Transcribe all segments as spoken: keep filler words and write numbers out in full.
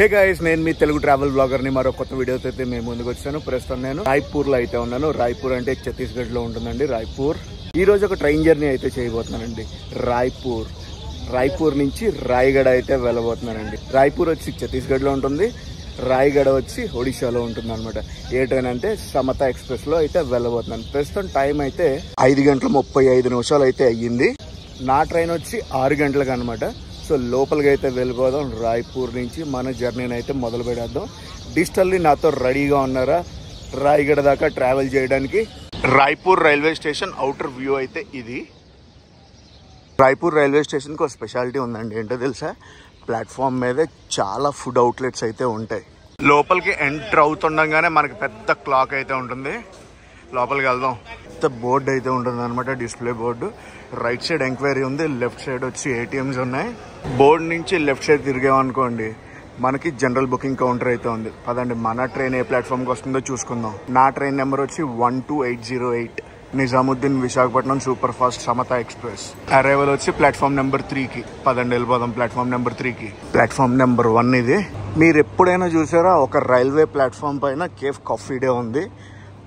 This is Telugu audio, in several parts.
హే గైస్ నేను మీ తెలుగు ట్రావెల్ బ్లాగర్ ని మరో కొత్త వీడియోతో అయితే మేము ముందుకు వచ్చాను. ప్రస్తుతం నేను రాయ్పూర్ లో అయితే ఉన్నాను. రాయ్పూర్ అంటే ఛత్తీస్గఢ్ లో ఉంటుందండి రాయ్పూర్. ఈ రోజు ఒక ట్రైన్ జర్నీ అయితే చేయబోతున్నానండి. రాయ్పూర్ రాయ్పూర్ నుంచి రాయ్గడ అయితే వెళ్ళబోతున్నానండి. రాయ్పూర్ వచ్చి ఛత్తీస్గఢ్ లో ఉంటుంది, రాయ్గడ వచ్చి ఒడిశాలో ఉంటుంది అనమాట. ఏ ట్రైన్ అంటే సమత ఎక్స్ప్రెస్ లో అయితే వెళ్ళబోతున్నాను. ప్రస్తుతం టైం అయితే ఐదు గంటల ముప్పై ఐదు నిమిషాలు అయితే అయ్యింది. నా ట్రైన్ వచ్చి ఆరు గంటలకు అనమాట. సో లోపలికి అయితే వెళ్ళిపోదాం. రాయ్పూర్ నుంచి మన జర్నీని అయితే మొదలు పెట్టేద్దాం. డిజిటల్లీ నాతో రెడీగా ఉన్నారా రాయ్గడ దాకా ట్రావెల్ చేయడానికి? Raipur railway station outer view అయితే ఇది. రాయ్పూర్ రైల్వే స్టేషన్కి ఒక స్పెషాలిటీ ఉందండి, ఏంటో తెలుసా? ప్లాట్ఫామ్ మీదే చాలా ఫుడ్ అవుట్లెట్స్ అయితే ఉంటాయి. లోపలికి ఎంటర్ అవుతుండగానే మనకి పెద్ద క్లాక్ అయితే ఉంటుంది. లోపలికి వెళ్దాం. పెద్ద బోర్డు అయితే ఉంటుంది అనమాట, display board. Right side enquiry ఉంది, లెఫ్ట్ సైడ్ వచ్చి ఏటీఎంస్ ఉన్నాయి. బోర్డు నుంచి లెఫ్ట్ సైడ్ తిరిగామనుకోండి మనకి జనరల్ బుకింగ్ కౌంటర్ అయితే ఉంది. పదండి మన ట్రైన్ ఏ ప్లాట్ఫామ్కి వస్తుందో చూసుకుందాం. నా ట్రైన్ నెంబర్ వచ్చి one two eight zero eight. Nizamuddin Visakhapatnam super fast Samata express. Arrival వచ్చి ప్లాట్ఫామ్ నెంబర్ త్రీకి. పదండి వెళ్ళిపోదాం ప్లాట్ఫామ్ నెంబర్ త్రీకి. ప్లాట్ఫామ్ నెంబర్ వన్ ఇది. మీరు ఎప్పుడైనా చూసారా, ఒక రైల్వే ప్లాట్ఫామ్ పైన కేఫ్ కాఫీ డే ఉంది,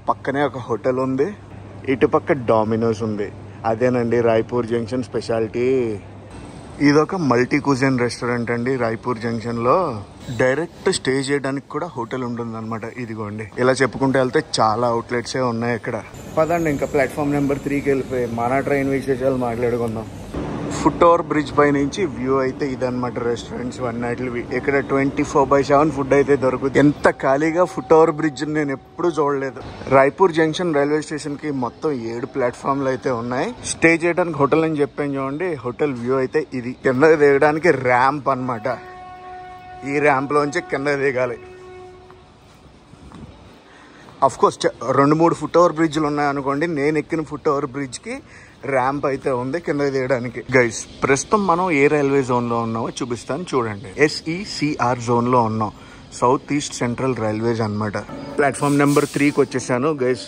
పక్కనే ఒక హోటల్ ఉంది, ఇటుపక్క డామినోస్ ఉంది. అదేనండి రాయ్పూర్ జంక్షన్ స్పెషాలిటీ. ఇదొక మల్టీ క్యూజిన్ రెస్టారెంట్ అండి. రాయ్పూర్ జంక్షన్లో డైరెక్ట్ స్టే చేయడానికి కూడా హోటల్ ఉంటుంది అనమాట. ఇదిగోండి ఇలా చెప్పుకుంటూ వెళ్తే చాలా అవుట్లెట్సే ఉన్నాయి ఇక్కడ. పదండి ఇంకా ప్లాట్ఫామ్ నెంబర్ త్రీకి వెళ్ళిపోయి మన ట్రైన్ విశేషాలు మాట్లాడుకుందాం. ఫుట్ ఓవర్ బ్రిడ్జ్ పై నుంచి వ్యూ అయితే ఇదనమాట. రెస్టారెంట్స్ వన్ నైట్లవి ఇక్కడ twenty four by seven food అయితే దొరుకుతుంది. ఎంత ఖాళీగా ఫుట్ ఓవర్ బ్రిడ్జ్ నేను ఎప్పుడు చూడలేదు. రాయ్పూర్ జంక్షన్ రైల్వే స్టేషన్ కి మొత్తం ఏడు ప్లాట్ఫామ్లు అయితే ఉన్నాయి. స్టే చేయడానికి హోటల్ అని చెప్పాను చూడండి, హోటల్ వ్యూ అయితే ఇది. కిందకి దిగడానికి ర్యాంప్ అనమాట. ఈ ర్యాంప్ లోంచి కిందకి దిగాలి. అఫ్ కోర్స్ రెండు మూడు ఫుట్ ఓవర్ బ్రిడ్జ్లు ఉన్నాయి అనుకోండి. నేను ఎక్కిన ఫుట్ ఓవర్ బ్రిడ్జ్ కి ర్యాంప్ అయితే ఉంది కింద తీయడానికి. గైస్ ప్రస్తుతం మనం ఏ రైల్వే జోన్ లో ఉన్నామో చూపిస్తాను చూడండి. ఎస్ఈసిఆర్ జోన్ లో ఉన్నాం, సౌత్ ఈస్ట్ సెంట్రల్ రైల్వేస్ అనమాట. ప్లాట్ఫామ్ నెంబర్ త్రీకి వచ్చేసాను guys.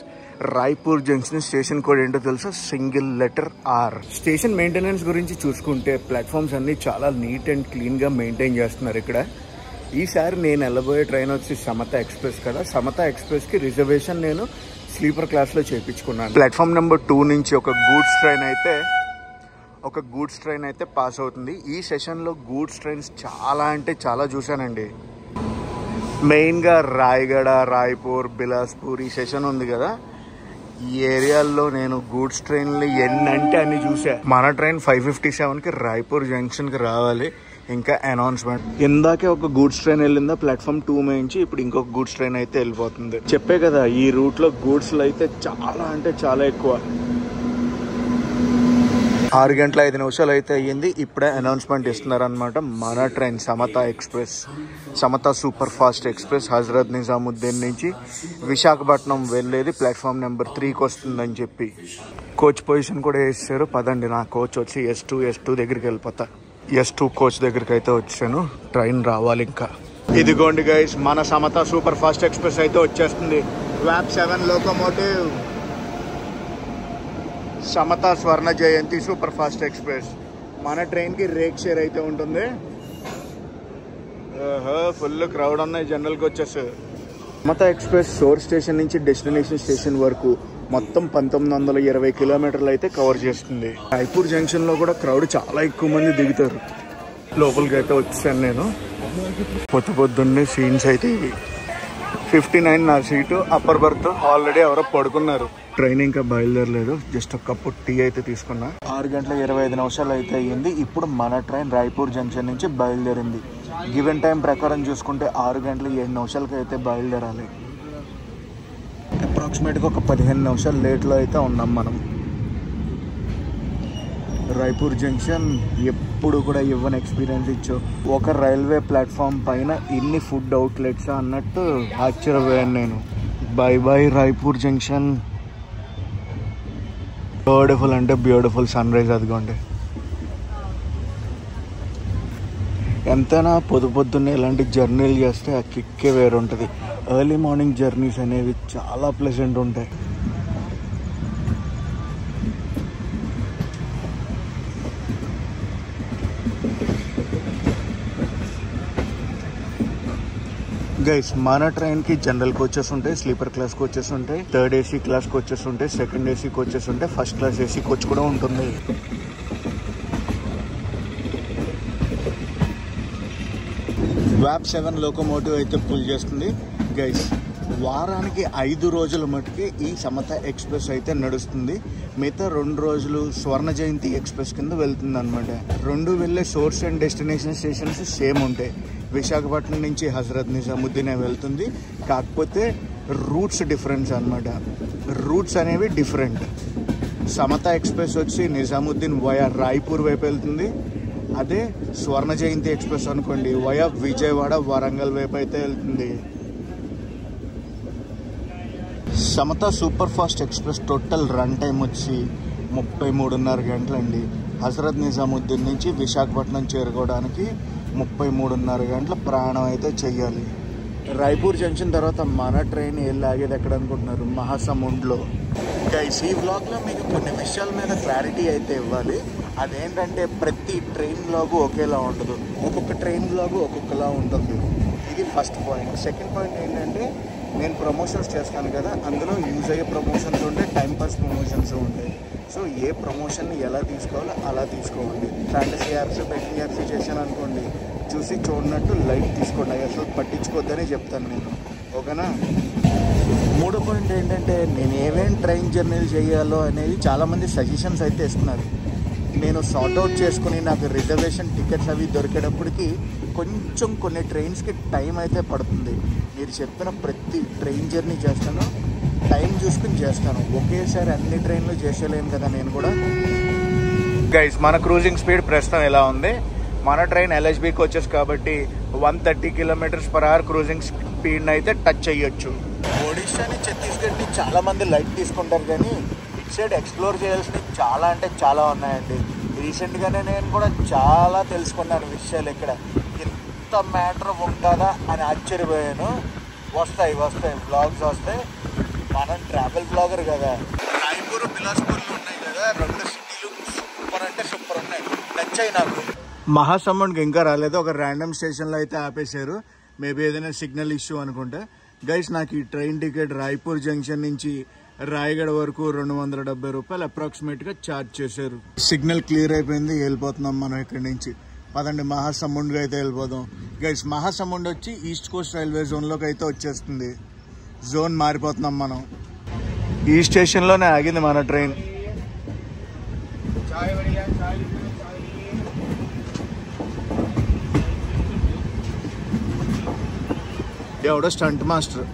Raipur junction station code ఏంటో తెలుసా? Single letter R. Station maintenance గురించి చూసుకుంటే ప్లాట్ఫామ్స్ అన్ని చాలా నీట్ అండ్ క్లీన్ గా మెయింటైన్ చేస్తున్నారు ఇక్కడ. ఈసారి నేను వెళ్ళబోయే ట్రైన్ వచ్చి సమత ఎక్స్ప్రెస్ కదా. సమత ఎక్స్ప్రెస్ కి రిజర్వేషన్ నేను స్లీపర్ క్లాస్లో చేయించుకున్నాను. ప్లాట్ఫామ్ నెంబర్ టూ నుంచి ఒక గూడ్స్ ట్రైన్ అయితే ఒక గూడ్స్ ట్రైన్ అయితే పాస్ అవుతుంది. ఈ సెషన్లో గూడ్స్ ట్రైన్స్ చాలా అంటే చాలా చూశానండి. మెయిన్గా రాయ్గడ, రాయ్పూర్, బిలాస్పూర్ ఈ సెషన్ ఉంది కదా, ఈ ఏరియాల్లో నేను గూడ్స్ ట్రైన్లు ఎన్ని అంటే అన్ని చూసా. మన ట్రైన్ ఫైవ్ ఫిఫ్టీ సెవెన్కి రాయ్పూర్ జంక్షన్కి రావాలి. ఇంకా అనౌన్స్మెంట్, ఇందాకే ఒక గూడ్స్ ట్రైన్ వెళ్ళిందా ప్లాట్ఫామ్ టూ నుంచి, ఇప్పుడు ఇంకొక గూడ్స్ ట్రైన్ అయితే వెళ్ళిపోతుంది. చెప్పే కదా ఈ రూట్ లో గూడ్స్లు అయితే చాలా అంటే చాలా ఎక్కువ. ఆరు గంటల ఐదు నిమిషాలు అయితే అయ్యింది. ఇప్పుడే అనౌన్స్మెంట్ ఇస్తున్నారనమాట. మన train Samata express, Samata super fast express Hazrat Nizamuddin నుంచి విశాఖపట్నం వెళ్ళేది ప్లాట్ఫామ్ నెంబర్ త్రీకి వస్తుందని చెప్పి కోచ్ పొజిషన్ కూడా వేసారు. పదండి నా కోచ్ వచ్చి ఎస్ టూ ఎస్ టూ దగ్గరికి వెళ్ళిపోతా. ఎస్ టూ కోచ్ దగ్గరికి అయితే వచ్చాను. ట్రైన్ రావాలి ఇంకా. ఇదిగోండి గైస్ మన సమత సూపర్ ఫాస్ట్ ఎక్స్ప్రెస్ అయితే వచ్చేస్తుంది. వ్యాప్ seven locomotive Samata Swarna Jayanti super fast express. మన ట్రైన్కి రేక్ షేర్ అయితే ఉంటుంది. ఫుల్ క్రౌడ్ ఉన్నాయి జనరల్కి వచ్చేసి. సమత ఎక్స్ప్రెస్ సోర్స్ స్టేషన్ నుంచి డెస్టినేషన్ స్టేషన్ వరకు మొత్తం పంతొమ్మిది వందల ఇరవై కిలోమీటర్లు అయితే కవర్ చేస్తుంది. రాయ్పూర్ జంక్షన్ లో కూడా క్రౌడ్ చాలా ఎక్కువ మంది దిగుతారు. లోపలికి అయితే వచ్చాను నేను. పొద్దు పొద్దున్నే సీన్స్ అయితే ఇవి. ఫిఫ్టీ నైన్ నా సీటు, అప్పర్ బర్త్ ఆల్రెడీ ఎవరో పడుకున్నారు. ట్రైన్ ఇంకా బయలుదేరలేదు, జస్ట్ ఒక కప్పు టీ అయితే తీసుకున్నా. ఆరు గంటల ఇరవై ఐదు నిమిషాలు అయితే అయ్యింది. ఇప్పుడు మన ట్రైన్ రాయ్పూర్ జంక్షన్ నుంచి బయలుదేరింది. గివెన్ టైం ప్రకారం చూసుకుంటే ఆరు గంటల ఏడు నిమిషాలకి అయితే బయలుదేరాలి. అప్రాక్సిమేట్గా ఒక పదిహేను నిమిషాలు లేట్లో అయితే ఉన్నాం మనం. రాయ్పూర్ జంక్షన్ ఎప్పుడు కూడా ఇవ్వని ఎక్స్పీరియన్స్ ఇచ్చావు. ఒక రైల్వే ప్లాట్ఫామ్ పైన ఇన్ని ఫుడ్ అవుట్లెట్స్ అన్నట్టు ఆశ్చర్యపోయాను నేను. Bye bye Raipur junction. Beautiful అంటే బ్యూటిఫుల్ సన్ రైజ్ అదిగోండి. ఎంతైనా పొద్దు పొద్దున్నే ఇలాంటి జర్నీలు చేస్తే ఆ కిక్కే వేరుంటుంది. ఎర్లీ మార్నింగ్ జర్నీస్ అనేవి చాలా ప్లెజెంట్ ఉంటాయి. గైస్ మన ట్రైన్ కి జనరల్ కోచెస్ ఉంటాయి, స్లీపర్ క్లాస్ కోచెస్ ఉంటాయి, థర్డ్ ఏసీ క్లాస్ కోచెస్ ఉంటాయి, సెకండ్ ఏసీ కోచెస్ ఉంటాయి, ఫస్ట్ క్లాస్ ఏసీ కోచ్ కూడా ఉంటుంది. వ్యాప్ సెవెన్ లోకోమోటివ్ అయితే పుల్ చేస్తుంది. గైస్ వారానికి ఐదు రోజుల మటుకే ఈ సమత ఎక్స్ప్రెస్ అయితే నడుస్తుంది. మిగతా రెండు రోజులు స్వర్ణ జయంతి ఎక్స్ప్రెస్ కింద వెళ్తుంది అనమాట. రెండు వెళ్ళే source and destination stations same ఉంటాయి. విశాఖపట్నం నుంచి హజరత్ నిజాముద్దీన్ వెళ్తుంది, కాకపోతే రూట్స్ డిఫరెన్స్ అనమాట. రూట్స్ అనేవి డిఫరెంట్. సమత ఎక్స్ప్రెస్ వచ్చి నిజాముద్దీన్ వయా రాయ్పూర్ వైపు వెళ్తుంది. అదే స్వర్ణ జయంతి ఎక్స్ప్రెస్ అనుకోండి వయా విజయవాడ వరంగల్ వైపు అయితే వెళ్తుంది. Samata super fast express total run time వచ్చి ముప్పై మూడున్నర గంటలండి. హజరత్ నిజాముద్దీన్ నుంచి విశాఖపట్నం చేరుకోవడానికి ముప్పై మూడున్నర గంటల ప్రయాణం అయితే చెయ్యాలి. రాయ్పూర్ జంక్షన్ తర్వాత మన ట్రైన్ వెళ్ళి ఆగేది ఎక్కడ అనుకుంటున్నారు? మహాసముండ్లో. గైస్ ఈ బ్లాగ్లో మీకు కొన్ని విషయాల మీద క్లారిటీ అయితే ఇవ్వాలి. అదేంటంటే ప్రతి ట్రైన్ బ్లాగు ఒకేలా ఉండదు, ఒక్కొక్క ట్రైన్ బ్లాగు ఒక్కొక్కలా ఉంటుంది. ఇది ఫస్ట్ పాయింట్. సెకండ్ పాయింట్ ఏంటంటే నేను ప్రమోషన్స్ చేస్తాను కదా, అందులో యూజ్ అయ్యే ప్రమోషన్స్ ఉంటాయి, టైంపాస్ ప్రమోషన్స్ ఉంటాయి. సో ఏ ప్రమోషన్ని ఎలా తీసుకోవాలో అలా తీసుకోండి. ఫ్యాంటసీ యాప్స్ బెట్టింగ్ యాప్స్ చేశాను అనుకోండి, చూసి చూడనట్టు లైట్ తీసుకోండి, అసలు పట్టించుకోవద్దని చెప్తాను నేను, ఓకేనా? మూడో పాయింట్ ఏంటంటే నేను ఏమేమి ట్రైన్ జర్నీలు చేయాలో అనేది చాలామంది సజెషన్స్ అయితే ఇస్తున్నారు. నేను సార్ట్అవుట్ చేసుకుని నాకు రిజర్వేషన్ టికెట్స్ అవి దొరికేటప్పటికి కొంచెం కొన్ని ట్రైన్స్కి టైం అయితే పడుతుంది. మీరు చెప్పిన ప్రతి ట్రైన్ జర్నీ చేస్తాను, టైం చూసుకుని చేస్తాను, ఒకేసారి అన్ని ట్రైన్లు చేసేయలేను కదా నేను కూడా. గైస్ మన క్రూజింగ్ స్పీడ్ ప్రస్తుతం ఎలా ఉంది? మన ట్రైన్ ఎల్హెచ్బి కోచెస్ కాబట్టి one thirty kilometres per hour cruising స్పీడ్ని అయితే టచ్ చేయొచ్చు. ఒడిశాని ఛత్తీస్గఢ్ని చాలామంది లైట్ తీసుకుంటారు, కానీ ఇటు సైడ్ ఎక్స్ప్లోర్ చేయాల్సినవి చాలా అంటే చాలా ఉన్నాయండి. రీసెంట్గానే నేను కూడా చాలా తెలుసుకున్నాను విషయాలు. ఇక్కడ ఇంత మ్యాటర్ ఉంటుందా అని ఆశ్చర్యపోయాను. వస్తాయి వస్తాయి బ్లాగ్స్ వస్తాయి, మనం ట్రావెల్ బ్లాగర్ కదా. రాయ్పూర్ బిలాస్పూర్లు ఉన్నాయి కదా, రెండు సిటీలు సూపర్ అంటే సూపర్ ఉన్నాయి, నచ్చాయి నాకు. మహాసముండ్కి ఇంకా రాలేదు, ఒక ర్యాండమ్ స్టేషన్లో అయితే ఆపేశారు, మేబీ ఏదైనా సిగ్నల్ ఇష్యూ అనుకుంటా. గైస్ నాకు ఈ ట్రైన్ టికెట్ రాయ్పూర్ జంక్షన్ నుంచి రాయగడ వరకు రెండు వందల డెబ్బై రూపాయలు అప్రాక్సిమేట్గా ఛార్జ్ చేశారు. సిగ్నల్ క్లియర్ అయిపోయింది, వెళ్ళిపోతున్నాం మనం ఇక్కడి నుంచి. పదండి మహాసముండ్గా అయితే వెళ్ళిపోదాం. గైస్ మహాసముండ్ వచ్చి ఈస్ట్ కోస్ట్ రైల్వే జోన్లోకి అయితే వచ్చేస్తుంది. జోన్ మారిపోతున్నాం మనం. ఈ స్టేషన్లోనే ఆగింది మన ట్రైన్. ఎవడో స్టంట్ మాస్టర్.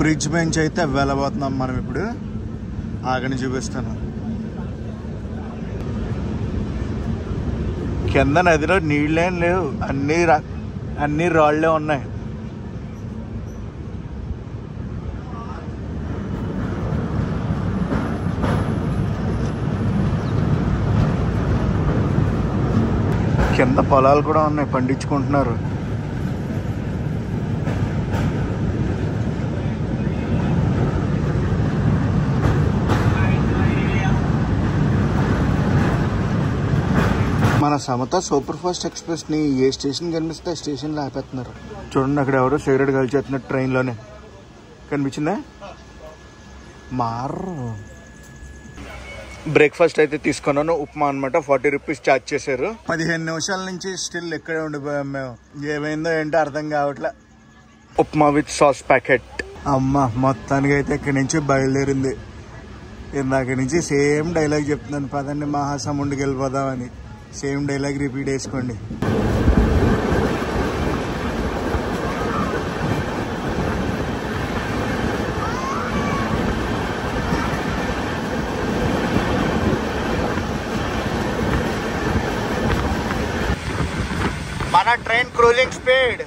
బ్రిడ్జ్ బెంచ్ అయితే వెళ్ళబోతున్నాం మనం ఇప్పుడు, ఆగని చూపిస్తాను. కింద నదిలో నీళ్ళేం లేవు, అన్ని అన్ని రాళ్లే ఉన్నాయి. కింద పొలాలు కూడా ఉన్నాయి, పండించుకుంటున్నారు. మన సమత సూపర్ ఫాస్ట్ ఎక్స్ప్రెస్ ని ఏ స్టేషన్ కనిపిస్తే ఆ స్టేషన్లో ఆపేస్తున్నారు. చూడండి అక్కడ ఎవరో సిగరెట్ కాల్చేస్తున్నారు ట్రైన్లోనే. కనిపించిందా? మారు బ్రేక్ఫాస్ట్ అయితే తీసుకున్నాను, ఉప్మా అనమాట. ఫార్టీ రూపీస్ ఛార్జ్ చేశారు. పదిహేను నిమిషాల నుంచి స్టిల్ ఎక్కడే ఉండిపోయాం మేము, ఏమైందో ఏంటో అర్థం కావట్లే. Upma with sauce packet. అమ్మ మొత్తానికి అయితే ఇక్కడ నుంచి బయలుదేరింది. ఇందాక నుంచి సేమ్ డైలాగ్ చెప్తున్నాను, పదండి మహాసముండ్కి వెళ్ళిపోదామని. సేమ్ డైలాగ్ రిపీట్ చేసుకోండి. మన ట్రైన్ క్రూజింగ్ స్పీడ్.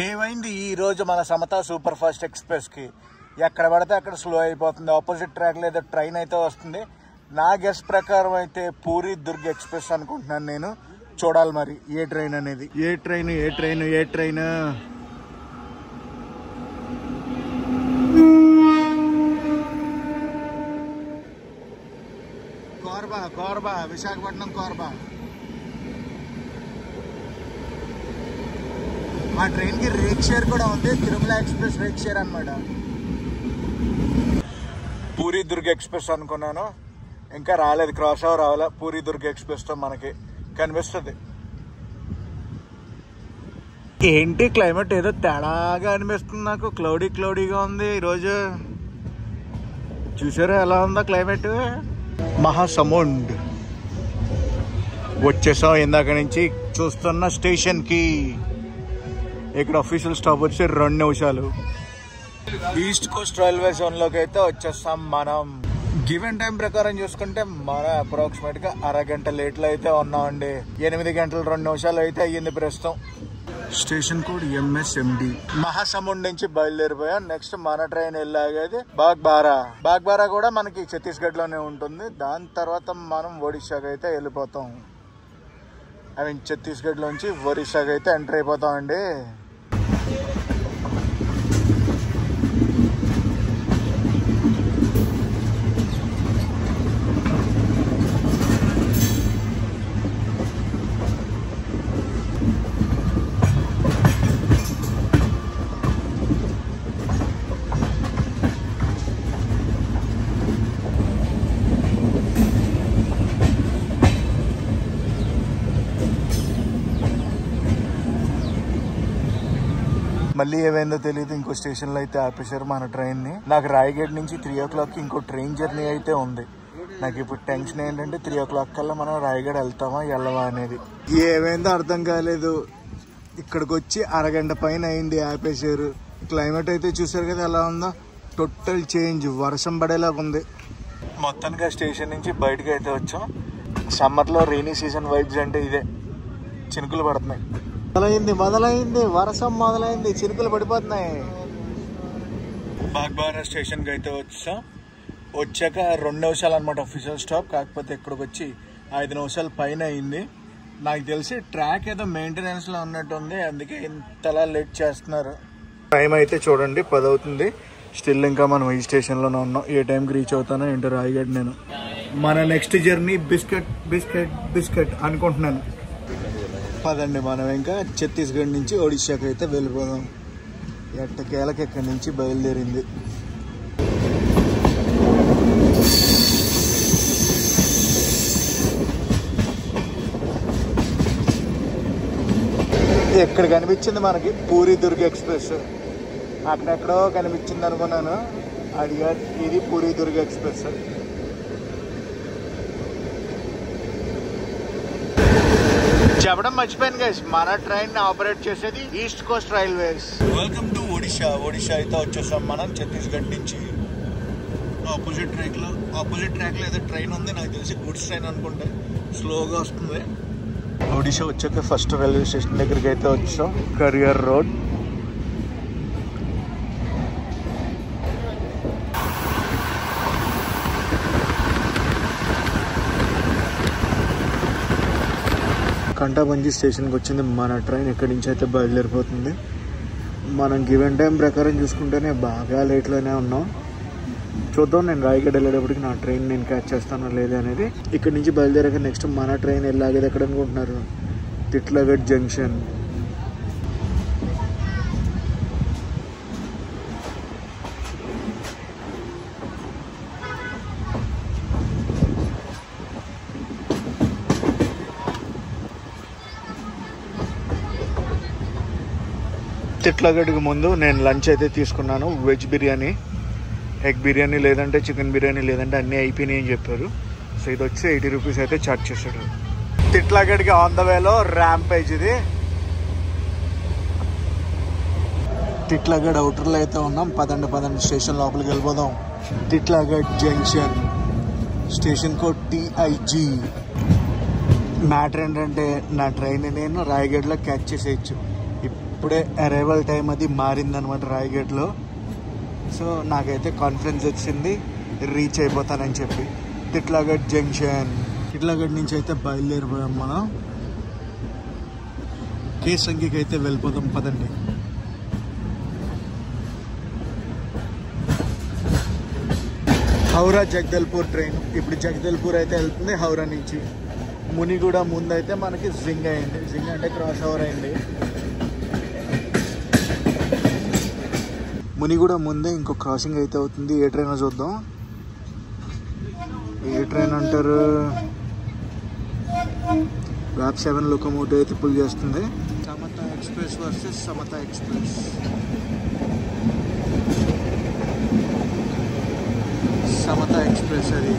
ఏమైంది ఈ రోజు మన సమత సూపర్ ఫాస్ట్ ఎక్స్ప్రెస్కి? ఎక్కడ పడితే అక్కడ స్లో అయిపోతుంది. ఆపోజిట్ ట్రాక్లో ఏదో ట్రైన్ అయితే వస్తుంది, నా గెస్ ప్రకారం అయితే పూరి దుర్గ ఎక్స్ప్రెస్ అనుకుంటున్నాను నేను. చూడాలి మరి ఏ ట్రైన్ అనేది. ఏ ట్రైన్ ఏ ట్రైన్ ఏ ట్రైన్ కోర్బా కోర్బా విశాఖపట్నం కోర్బా. ఆ ట్రైన్ కి రేక్ షేర్ కూడా ఉంది, తిరుమల ఎక్స్ప్రెస్ రేక్ షేర్ అన్నమాట. పూరి దుర్గ ఎక్స్ప్రెస్ అనుకున్నాను, ఇంకా రాలేదు, క్రాస్ ఓవర్ రావాలా. పూరి దుర్గ ఎక్స్ప్రెస్ తో మనకి కనిపిస్తుంది. ఏంటి క్లైమేట్ ఏదో తేడాగా అనిపిస్తుంది నాకు, క్లౌడీ క్లౌడీగా ఉంది ఈరోజు. చూసారా ఎలా ఉందా క్లైమేట్. మహాసముండ్ వచ్చేసాం, ఇందాక నుంచి చూస్తున్న స్టేషన్కి. ఇక్కడ అఫీషియల్ స్టాప్ వచ్చి రెండు నిమిషాలు. ఈస్ట్ కోస్ట్ రైల్వే జోన్లోకి అయితే వచ్చేస్తాం మనం. గివెన్ టైం ప్రకారం చూసుకుంటే మన అప్రాక్సిమేట్ గా అరగంట లేట్లో అయితే ఉన్నామండి. ఎనిమిది గంటలు రెండు నిమిషాలు అయితే అయ్యింది ప్రస్తుతం. Station code MSMD. మహాసముండ్ నుంచి బయలుదేరిపోయాం. నెక్స్ట్ మన ట్రైన్ వెళ్ళాగేది బాగ్బారా. బాగ్బారా కూడా మనకి ఛత్తీస్గఢ్ లోనే ఉంటుంది. దాని తర్వాత మనం ఒడిశాకి అయితే వెళ్ళిపోతాం. ఐ మీన్ ఛత్తీస్గఢ్ లోంచి ఒడిశాకి అయితే ఎంటర్ అయిపోతాం అండి. మళ్ళీ ఏమైందో తెలియదు, ఇంకో స్టేషన్లో అయితే ఆపేశారు మన ట్రైన్ని. నాకు రాయగఢ్ నుంచి త్రీ ఓ క్లాక్కి ఇంకో ట్రైన్ జర్నీ అయితే ఉంది. నాకు ఇప్పుడు టెన్షన్ ఏంటంటే త్రీ ఓ క్లాక్ కల్లా మనం రాయగఢ్ వెళ్తామా వెళ్ళవా అనేది. ఏమైందో అర్థం కాలేదు. ఇక్కడికి వచ్చి అరగంట పైన అయింది ఆపేశారు. క్లైమేట్ అయితే చూసారు కదా ఎలా ఉందో, టోటల్ చేంజ్, వర్షం పడేలాగా ఉంది. మొత్తానికి ఆ స్టేషన్ నుంచి బయటకు అయితే వచ్చాం. సమ్మర్లో రెయినీ సీజన్ వైబ్స్ అంటే ఇదే, చినుకులు పడుతున్నాయి. మొదలైంది మొదలైంది వర్షం మొదలైంది, చినుకులు పడిపోతున్నాయి. బాగ్బారా స్టేషన్కి అయితే వచ్చాం. వచ్చాక రెండు నిమిషాలు అనమాట అఫీషియల్ స్టాప్. కాకపోతే ఇక్కడికి వచ్చి ఐదు నిమిషాల పైన అయింది. నాకు తెలిసి ట్రాక్ ఏదో మెయింటెనెన్స్లో ఉన్నట్టుంది, అందుకే ఇంతలా లేట్ చేస్తున్నారు. టైం అయితే చూడండి పదవుతుంది. స్టిల్ ఇంకా మనం ఈ స్టేషన్లోనే ఉన్నాం. ఏ టైంకి రీచ్ అవుతానో ఏంటో రాయగఢ్. నేను మన next journey biscuit biscuit biscuit అనుకుంటున్నాను. పదండి మనం ఇంకా ఛత్తీస్గఢ్ నుంచి ఒడిశాకి అయితే వెళ్ళిపోదాం. ఎట్టకేలక ఇక్కడి నుంచి బయలుదేరింది. ఎక్కడ కనిపించింది మనకి పూరి దుర్గ ఎక్స్ప్రెస్. అక్కడెక్కడో కనిపించింది అనుకున్నాను, అడిగా ఇది పూరి దుర్గ ఎక్స్ప్రెస్. చెప్పడం మర్చిపోయాను గైస్, మన ట్రైన్ ఆపరేట్ చేసేది east coast railways. Welcome to Odisha. Odisha అయితే వచ్చేసాం మనం ఛత్తీస్గఢ్ నుంచి. ఆపోజిట్ ట్రాక్ లో ఆపోజిట్ ట్రాక్ లో ఏదో ట్రైన్ ఉంది, నాకు తెలిసి గుడ్స్ ట్రైన్ అనుకుంటే, స్లోగా వస్తుంది. ఒడిశా వచ్చాక ఫస్ట్ రైల్వే స్టేషన్ దగ్గరికి అయితే వచ్చాం. Career road. కంటాబంజీ స్టేషన్కి వచ్చింది మన ట్రైన్. ఎక్కడి నుంచి అయితే బయలుదేరిపోతుంది. మనం గివెన్ టైం ప్రకారం చూసుకుంటేనే బాగా లేట్లోనే ఉన్నాం. చూద్దాం నేను రాయగఢ్ వెళ్ళేటప్పటికి నా ట్రైన్ నేను క్యాచ్ చేస్తానో లేదా అనేది. ఇక్కడి నుంచి బయలుదేరాక నెక్స్ట్ మన ట్రైన్ వెళ్ళాగేది ఎక్కడ అనుకుంటున్నారు, తిట్లాగఢ్ జంక్షన్. తిట్లాగఢ్కి ముందు నేను లంచ్ అయితే తీసుకున్నాను. వెజ్ బిర్యానీ, ఎగ్ బిర్యానీ, లేదంటే చికెన్ బిర్యానీ, లేదంటే అన్నీ అయిపోయినాయి అని చెప్పారు. సో ఇది వచ్చి ఎయిటీ రూపీస్ అయితే ఛార్జ్ చేశాడు. తిట్లాగఢ్కి ఆన్ ద వేలో ర్యాంపేజ్. ఇది తిట్లాగఢ్ అవుటర్లో అయితే ఉన్నాం. పదండి పదండి స్టేషన్ లోపలికి వెళ్ళిపోదాం. Titlagarh junction station code TIG. Matter ఏంటంటే నా ట్రైన్ నేను రాయగఢ్లో క్యాచ్ చేసేయచ్చు. ఇప్పుడే అరైవల్ టైం అది మారిందనమాట రాయగఢ్లో. సో నాకైతే కాన్ఫిడెన్స్ వచ్చింది రీచ్ అయిపోతానని చెప్పి. టిట్లాగఢ్ జంక్షన్. టిట్లాగఢ్ నుంచి అయితే బయలుదేరిపోయాం మనం, కే సంఖ్యకి అయితే వెళ్ళిపోతాం పదండి. హౌరా జగదల్పూర్ ట్రైన్ ఇప్పుడు జగదల్పూర్ అయితే వెళ్తుంది. హౌరా నుంచి మునిగూడ ముందైతే మనకి జింగ్ అయింది, జింగ్ అంటే క్రాస్ ఓవర్ అయింది. మునిగూడ ముందే ఇంకో క్రాసింగ్ అయితే అవుతుంది. ఏ ట్రైన్ చూద్దాం, ఏ ట్రైన్ అంటారు. ర్యాప్ సెవెన్ లోకోమోటివ్ అయితే పుల్ చేస్తుంది. Samata express versus Samata express. Samata express అది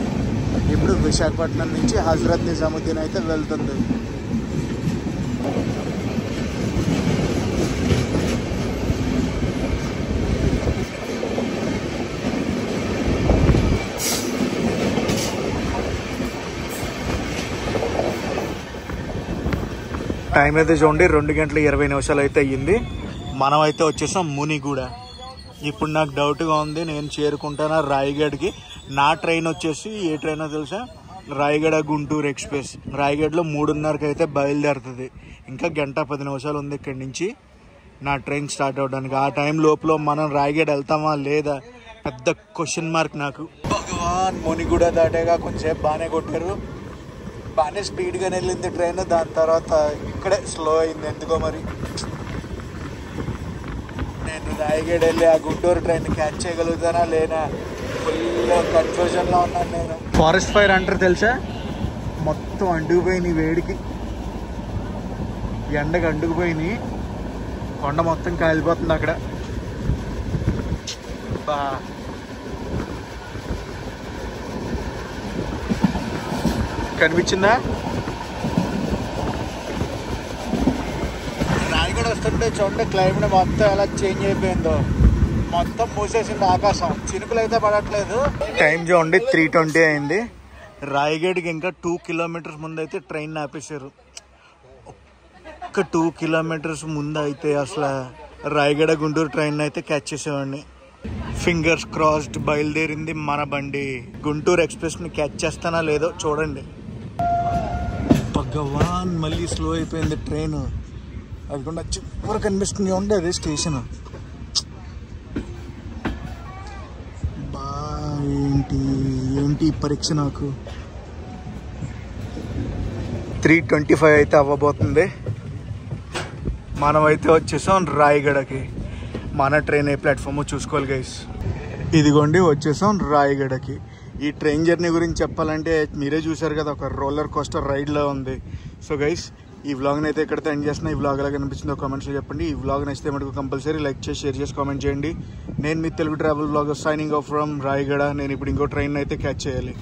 ఇప్పుడు విశాఖపట్నం నుంచి హజరత్ నిజాముద్దీన్ అయితే వెళ్తుంది. టైం అయితే చూడండి రెండు గంటల ఇరవై నిమిషాలు అయితే అయ్యింది. మనం అయితే వచ్చేసాం మునిగూడ. ఇప్పుడు నాకు డౌట్గా ఉంది నేను చేరుకుంటానా రాయగఢ్కి. నా ట్రైన్ వచ్చేసి ఏ ట్రైనో తెలుసా, రాయగడ గుంటూరు ఎక్స్ప్రెస్. రాయగఢ్లో మూడున్నరకి అయితే బయలుదేరుతుంది. ఇంకా గంట పది నిమిషాలు ఉంది ఇక్కడి నుంచి నా ట్రైన్ స్టార్ట్ అవడానికి. ఆ టైం లోపల మనం రాయగఢ్ వెళ్తామా లేదా పెద్ద క్వశ్చన్ మార్క్ నాకు. భగవాన్ మునిగూడ దాటేగా కొంచెంసేపు బాగానే కొట్టారు, బాగానే స్పీడ్గానే వెళ్ళింది ట్రైన్. దాని తర్వాత ఇక్కడే స్లో అయింది ఎందుకో మరి. నేను రాయగఢ్ వెళ్ళి ఆ గుంటూరు ట్రైన్ క్యాచ్ చేయగలుగుతానా లేనా ఫుల్ కన్ఫ్యూజన్లో ఉన్నాను నేను. ఫారెస్ట్ ఫైర్ అంటారు తెలుసా, మొత్తం అండుకుపోయినాయి వేడికి, ఎండకు అండుకుపోయినాయి, కొండ మొత్తం కాలిపోతుంది అక్కడ. బా కనిపించిందా. రాయగఢ్ వస్తుంటే చూడండి క్లైమేట్ మొత్తం ఎలా చేంజ్ అయిపోయిందో, మొత్తం మూసేసింది ఆకాశం, చినుకులు అయితే పడట్లేదు. టైం చూడండి త్రీ ట్వంటీ అయింది. రాయగఢ్కి ఇంకా టూ కిలోమీటర్స్ ముందు అయితే ట్రైన్ ఆపేశారు. ఒక్క టూ కిలోమీటర్స్ ముందు అయితే అసలు రాయగఢ గుంటూరు ట్రైన్ అయితే క్యాచ్ చేసేవాడిని. ఫింగర్స్ క్రాస్డ్ బయలుదేరింది మన బండి. గుంటూరు ఎక్స్ప్రెస్ని క్యాచ్ చేస్తానా లేదో చూడండి. భగవాన్ మళ్ళీ స్లో అయిపోయింది ట్రైన్. అది కూడా చివరి కనిపిస్తుంది చూడండి అదే స్టేషన్. ఏంటి ఏంటి పరీక్ష నాకు. త్రీ ట్వంటీ ఫైవ్ అయితే అవ్వబోతుంది. మనమైతే వచ్చేసాం రాయగఢకి. మన ట్రైన్ ఏ ప్లాట్ఫామ్ చూసుకోవాలి గైస్. ఇదిగోండి వచ్చేసాం రాయగఢకి. ఈ ట్రైన్ జర్నీ గురించి చెప్పాలంటే మీరే చూసారు కదా, ఒక రోలర్ కోస్టర్ రైడ్లో ఉంది. సో గైస్ ఈ వ్లాగ్ని అయితే ఎక్కడితో ఎండ్ చేస్తున్నా. ఈ వ్లాగ్ ఎలా కనిపించిందో కామెంట్స్లో చెప్పండి. ఈ వ్లాగ్ నచ్చితే మనకు కంపల్సరీ లైక్ చేసి షేర్ చేసి కామెంట్ చేయండి. నేను మీ Telugu travel vlog signing off from Rayagada. నేను ఇప్పుడు ఇంకో ట్రైన్ అయితే క్యాచ్ చేయాలి.